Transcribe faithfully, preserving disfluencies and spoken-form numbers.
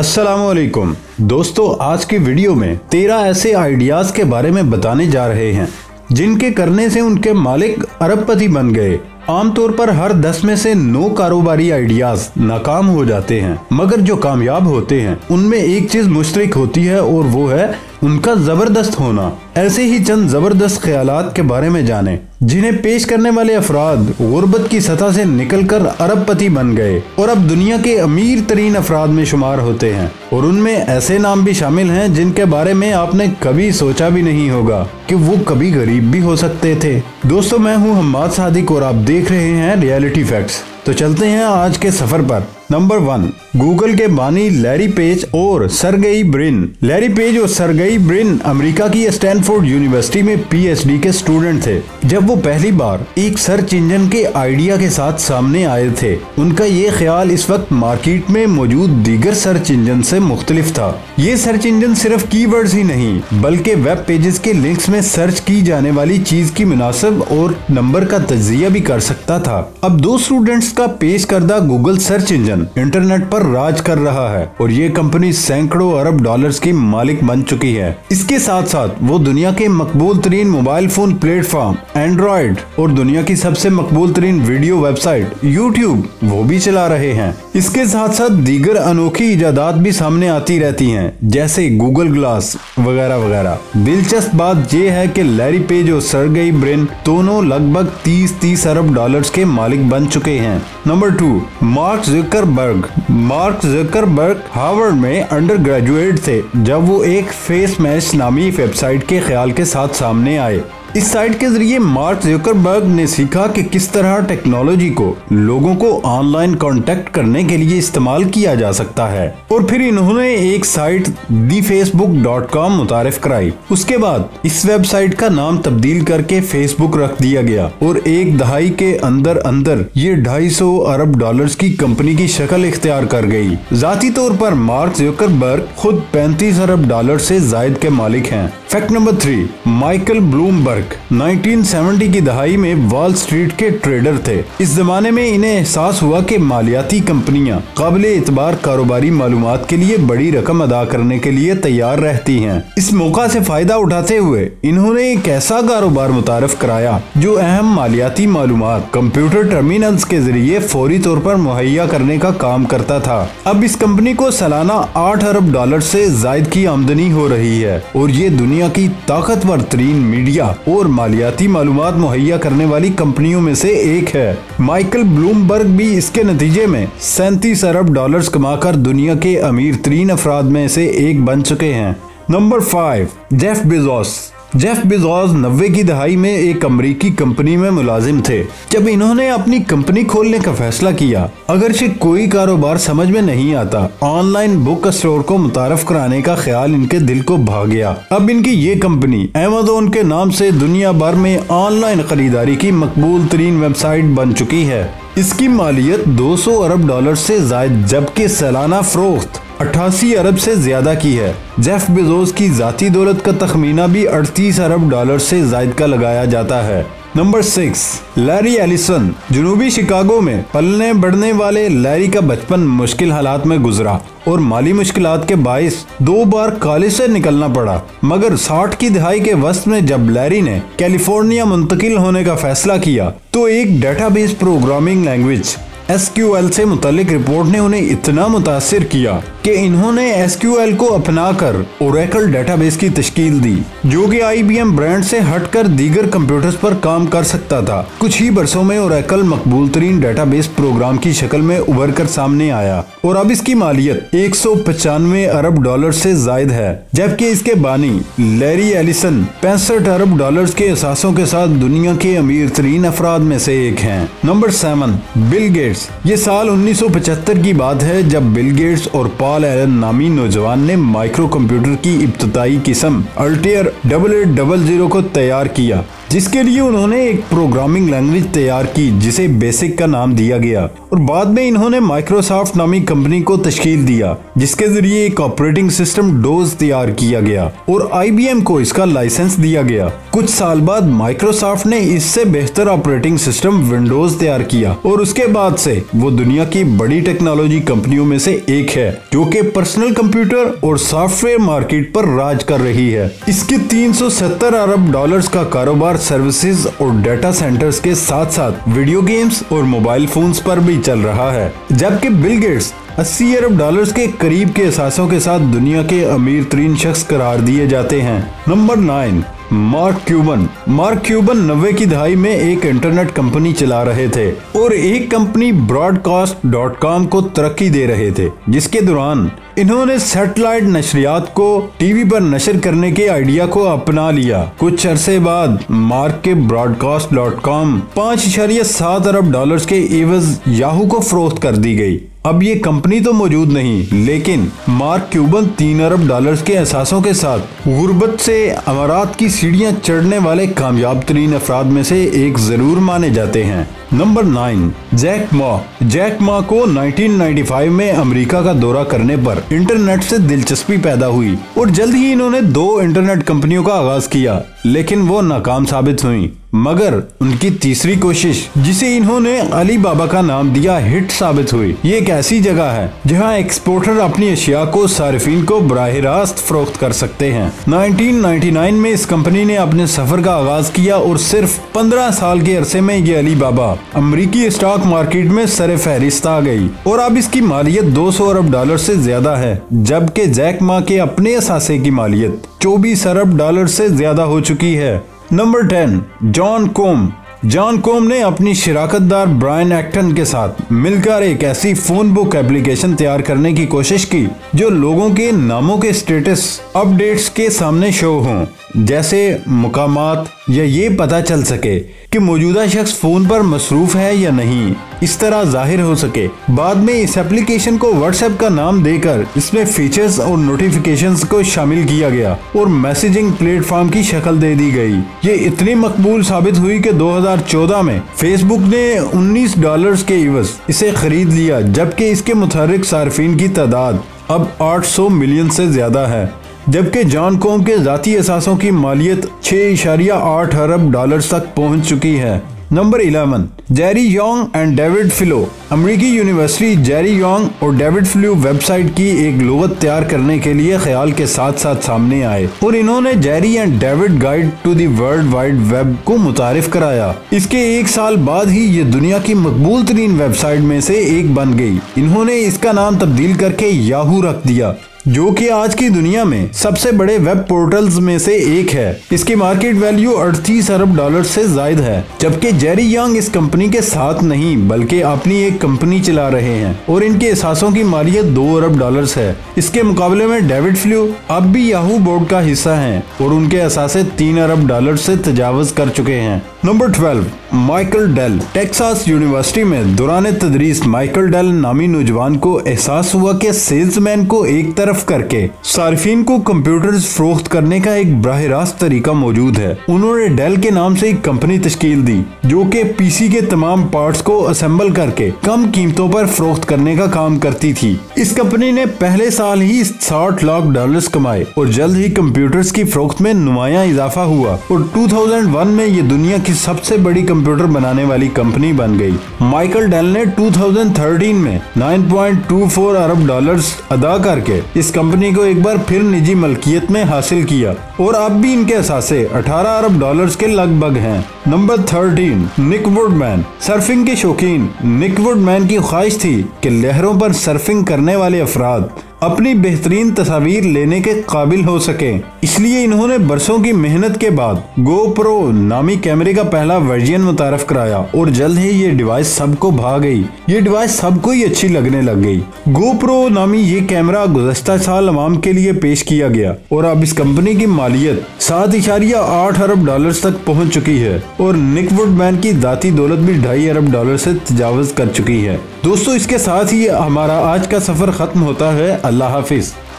अस्सलामुअलैकुम दोस्तों, आज की वीडियो में तेरह ऐसे आइडियाज के बारे में बताने जा रहे हैं जिनके करने से उनके मालिक अरबपति बन गए। आमतौर पर हर दस में से नौ कारोबारी आइडियाज नाकाम हो जाते हैं, मगर जो कामयाब होते हैं उनमें एक चीज मुश्तरक होती है और वो है उनका जबरदस्त होना। ऐसे ही चंद जबरदस्त ख्यालात के बारे में जानें जिन्हें पेश करने वाले अफराद गुर्बत की सतह से निकलकर अरबपति बन गए और अब दुनिया के अमीर तरीन अफराद में शुमार होते हैं। और उनमें ऐसे नाम भी शामिल हैं जिनके बारे में आपने कभी सोचा भी नहीं होगा कि वो कभी गरीब भी हो सकते थे। दोस्तों, मैं हूँ हम्माद सादिक और आप देख रहे हैं रियलिटी फैक्ट्स। तो चलते हैं आज के सफर पर। नंबर वन, गूगल के बानी लैरी पेज और सरगेई ब्रिन। लैरी पेज और सरगेई ब्रिन अमेरिका की स्टैनफोर्ड यूनिवर्सिटी में पीएचडी के स्टूडेंट थे जब वो पहली बार एक सर्च इंजन के आइडिया के साथ सामने आए थे। उनका ये ख्याल इस वक्त मार्केट में मौजूद दीगर सर्च इंजन से मुख्तलिफ था। ये सर्च इंजन सिर्फ कीवर्ड्स ही नहीं बल्कि वेब पेजेस के लिंक्स में सर्च की जाने वाली चीज की मुनासिब और नंबर का तजिया भी कर सकता था। अब दो स्टूडेंट्स का पेश करदा गूगल सर्च इंजन इंटरनेट पर राज कर रहा है और ये कंपनी सैकड़ों अरब डॉलर्स की मालिक बन चुकी है। इसके साथ साथ वो दुनिया के मकबूल तरीन मोबाइल फोन प्लेटफॉर्म एंड्रॉइड और दुनिया की सबसे मकबूल तरीन वीडियो वेबसाइट यूट्यूब वो भी चला रहे हैं। इसके साथ साथ दीगर अनोखी इजादात भी सामने आती रहती हैं, जैसे गूगल ग्लास वगैरह वगैरह। दिलचस्प बात यह है कि लैरी पेज और सरगेई ब्रिन दोनों लगभग तीस तीस अरब डॉलर्स के मालिक बन चुके हैं। Number two, Mark Zucker Mark Zuckerberg Harvard में अंडर ग्रेजुएट थे जब वो एक फेस मैच नामी वेबसाइट के ख्याल के साथ सामने आए। इस साइट के जरिए मार्क जुकरबर्ग ने सीखा कि किस तरह टेक्नोलॉजी को लोगों को ऑनलाइन कांटेक्ट करने के लिए इस्तेमाल किया जा सकता है और फिर इन्होंने एक site the Facebook dot com मुतारिफ कराई। उसके बाद इस वेबसाइट का नाम तब्दील करके फेसबुक रख दिया गया और एक दहाई के अंदर अंदर ये ढाई सौ अरब डॉलर्स की कंपनी की शक्ल इख्तियार कर गई। जाती तौर पर मार्क जुकरबर्ग खुद पैंतीस अरब डॉलर से जायद के मालिक हैं। Fact number three, Michael Bloomberg उन्नीस सौ सत्तर की दहाई में वॉल स्ट्रीट के ट्रेडर थे। इस जमाने में इन्हें एहसास हुआ कि मालियाती कंपनियां काबिले इतबार कारोबारी मालूमात के लिए बड़ी रकम अदा करने के लिए तैयार रहती हैं। इस मौका से फायदा उठाते हुए इन्होंने एक ऐसा कारोबार मुतारफ कराया जो अहम मालियाती मालूमात कंप्यूटर टर्मिनल्स के जरिए फौरी तौर पर मुहैया करने का काम करता था। अब इस कंपनी को सालाना आठ अरब डॉलर से जायद की आमदनी हो रही है और ये दुनिया की ताकतवर तरीन मीडिया और मालियाती मालूमात मुहैया करने वाली कंपनियों में से एक है। माइकल ब्लूमबर्ग भी इसके नतीजे में सैंतीस अरब डॉलर्स कमाकर दुनिया के अमीर तरीन अफराद में से एक बन चुके हैं। Number five, Jeff Bezos. Jeff Bezos नब्बे की दहाई में एक अमेरिकी कंपनी में मुलाजिम थे जब इन्होंने अपनी कंपनी खोलने का फैसला किया। अगरचे कोई कारोबार समझ में नहीं आता, ऑनलाइन बुक स्टोर को मुतारफ कराने का ख्याल इनके दिल को भा गया। अब इनकी ये कंपनी अमेज़न के नाम से दुनिया भर में ऑनलाइन खरीदारी की मकबूल तरीन वेबसाइट बन चुकी है। इसकी मालियत दो सौ अरब डॉलर से ज्यादा जबकि सालाना फरोख्त अट्ठासी अरब से ज्यादा की है। जेफ बेजोस की जाती दौलत का तखमीना भी अड़तीस अरब डॉलर से ज्यादा का लगाया जाता है। Number six, Larry Ellison. जुनूबी शिकागो में पलने बढ़ने वाले लैरी का बचपन मुश्किल हालात में गुजरा और माली मुश्किलात के बायस दो बार कॉलेज से निकलना पड़ा, मगर साठ की दहाई के वस्त में जब लैरी ने कैलिफोर्निया मुंतकिल होने का फैसला किया तो एक database programming language S Q L से मुतालिक रिपोर्ट ने उन्हें इतना मुतासिर किया कि इन्होंने एस क्यू एल को अपनाकर ओरेकल डेटाबेस की तश्कील दी जो कि आई बी एम ब्रांड से हटकर दीगर कंप्यूटर्स पर काम कर सकता था। कुछ ही बरसों में ओरेकल मकबूल तरीन डेटाबेस प्रोग्राम की शक्ल में उभर कर सामने आया और अब इसकी मालियत एक सौ पचानवे अरब डॉलर से जायद है, जबकि इसके बानी लैरी एलिसन पैंसठ अरब डॉलर के असासों के साथ दुनिया के अमीर तरीन अफराद में से एक है। Number seven, Bill Gates. ये साल उन्नीस सौ पचहत्तर की बात है जब बिल गेट्स और पॉल एलन नामी नौजवान ने माइक्रो कंप्यूटर की इब्तदाई किस्म Altair double eight double zero को तैयार किया जिसके लिए उन्होंने एक प्रोग्रामिंग लैंग्वेज तैयार की जिसे बेसिक का नाम दिया गया और बाद में इन्होंने माइक्रोसॉफ्ट नामी कंपनी को तश्कील दिया जिसके जरिए एक ऑपरेटिंग सिस्टम डोज तैयार किया गया और आई बी एम को इसका लाइसेंस दिया गया। कुछ साल बाद माइक्रोसॉफ्ट ने इससे बेहतर ऑपरेटिंग सिस्टम विंडोज तैयार किया और उसके बाद से वो दुनिया की बड़ी टेक्नोलॉजी कंपनियों में से एक है जो कि पर्सनल कंप्यूटर और सॉफ्टवेयर मार्केट पर राज कर रही है। इसके तीन सौ सत्तर अरब डॉलर्स का कारोबार सर्विसेज और डाटा सेंटर्स के साथ साथ वीडियो गेम्स और मोबाइल फोन्स पर भी चल रहा है, जबकि बिल गेट्स अस्सी अरब डॉलर्स के करीब के असासों के साथ दुनिया के अमीर तरीन शख्स करार दिए जाते हैं। Number nine, Mark Cuban. Mark Cuban नब्बे की दहाई में एक इंटरनेट कंपनी चला रहे थे और एक कंपनी ब्रॉडकास्ट डॉट कॉम को तरक्की दे रहे थे, जिसके दौरान इन्होंने सैटेलाइट नशरियात को टीवी पर नशर करने के आइडिया को अपना लिया। कुछ अरसे बाद मार्क के ब्रॉडकास्ट डॉट कॉम पाँच इशारिया सात अरब डॉलर के एवज याहू को फरोख्त कर दी गई। अब ये कंपनी तो मौजूद नहीं, लेकिन मार्क क्यूबन तीन अरब डॉलर्स के असासों के साथ गुर्बत से अमारात की सीढ़ियां चढ़ने वाले कामयाब तरीन अफराद में से एक जरूर माने जाते हैं। Number nine, Jack Ma. Jack Ma को उन्नीस सौ पचानवे में अमेरिका का दौरा करने पर इंटरनेट से दिलचस्पी पैदा हुई और जल्द ही इन्होंने दो इंटरनेट कंपनियों का आगाज किया, लेकिन वो नाकाम साबित हुई। मगर उनकी तीसरी कोशिश, जिसे इन्होंने अलीबाबा का नाम दिया, हिट साबित हुई। ये एक ऐसी जगह है जहां एक्सपोर्टर अपनी अशिया को सार्फिन को बराह रास्त फरोख्त कर सकते हैं। उन्नीस सौ निन्यानवे में इस कंपनी ने अपने सफर का आगाज किया और सिर्फ पंद्रह साल के अरसे में ये अलीबाबा अमरीकी स्टॉक मार्केट में सर फहरिस्त आ गई और अब इसकी मालियत दो सौ अरब डॉलर से ज्यादा है, जबकि जैक मा के अपने असासे की मालियत चौबीस अरब डॉलर से ज्यादा हो चुकी है। Number ten, John Koum. John Koum ने अपनी शिराकतदार ब्रायन एक्टन के साथ मिलकर एक ऐसी फोन बुक एप्लीकेशन तैयार करने की कोशिश की जो लोगों के नामों के स्टेटस अपडेट्स के सामने शो हों, जैसे मुकामात, या ये पता चल सके कि मौजूदा शख्स फोन पर मसरूफ है या नहीं, इस तरह जाहिर हो सके। बाद में इस एप्लीकेशन को व्हाट्सएप का नाम देकर इसमें फीचर्स और नोटिफिकेशंस को शामिल किया गया और मैसेजिंग प्लेटफॉर्म की शक्ल दे दी गई। ये इतनी मकबूल साबित हुई कि दो हज़ार चौदह में फेसबुक ने उन्नीस डॉलर्स के इवज इसे खरीद लिया, जबकि इसके मुताबिक सार्फिन की तादाद अब आठ सौ मिलियन से ज्यादा है, जबकि जॉन कोम के जाती असासों की मालियत छह अरब डॉलर तक पहुंच चुकी है। Number eleven, Jerry Yang and David Filo. अमेरिकी यूनिवर्सिटी जेरी यांग और डेविड फिलो वेबसाइट की एक लुगत तैयार करने के लिए ख्याल के साथ साथ सामने आए और इन्होंने Jerry and David guide to the world wide web को मुतारिफ कराया। इसके एक साल बाद ही ये दुनिया की मकबूल तरीन वेबसाइट में से एक बन गई। इन्होंने इसका नाम तब्दील करके याहू रख दिया, जो कि आज की दुनिया में सबसे बड़े वेब पोर्टल्स में से एक है। इसकी मार्केट वैल्यू अड़तीस अरब डॉलर से ज्यादा है, जबकि जेरी यांग इस कंपनी के साथ नहीं बल्कि अपनी एक कंपनी चला रहे हैं और इनके असासों की मालियत दो अरब डॉलर है। इसके मुकाबले में डेविड फ्ल्यू अब भी याहू बोर्ड का हिस्सा हैं और उनके असासे तीन अरब डॉलर से तजावज कर चुके हैं। Number twelve, Michael Dell. Texas university में दौरान तदरीस माइकल डेल नामी नौजवान को एहसास हुआ कि सेल्समैन को एक तरफ करके सार्फिन को कंप्यूटर्स फरोख्त करने का एक बराह रास्त तरीका मौजूद है। उन्होंने डेल के नाम से एक कंपनी तश्कील दी जो कि पीसी के तमाम पार्ट्स को असेंबल करके कम कीमतों पर फरोख्त करने का काम करती थी। इस कंपनी ने पहले साल ही साठ लाख डॉलर कमाए और जल्द ही कंप्यूटर्स की फरोख्त में नुमाया इजाफा हुआ और दो हज़ार एक में ये दुनिया की सबसे बड़ी कंप्यूटर बनाने वाली कंपनी बन गई। माइकल डेल ने दो हज़ार तेरह में नौ पॉइंट दो चार अरब डॉलर्स अदा करके इस कंपनी को एक बार फिर निजी मलकियत में हासिल किया और अब भी इनके असासे अठारह अरब डॉलर्स के लगभग हैं। नंबर तेरह, निक वुडमैन। सर्फिंग के शौकीन निक वुडमैन की ख्वाहिश थी कि लहरों पर सर्फिंग करने वाले अफराद अपनी बेहतरीन तस्वीर लेने के काबिल हो सके, इसलिए इन्होंने बरसों की मेहनत के बाद गोप्रो नामी कैमरे का पहला वर्जन मुतारफ कराया और जल्द ही ये डिवाइस सबको भा गई। ये डिवाइस सबको ही अच्छी लगने लग गई। गोप्रो नामी ये कैमरा गुज़श्ता साल आवाम के लिए पेश किया गया और अब इस कंपनी की मालियत सात इशारिया आठ अरब डॉलर तक पहुँच चुकी है और निक वुडमैन की दाती दौलत भी ढाई अरब डॉलर से तजावज कर चुकी है। दोस्तों, इसके साथ ही हमारा आज का सफर खत्म होता है। अल्लाह हाफिज।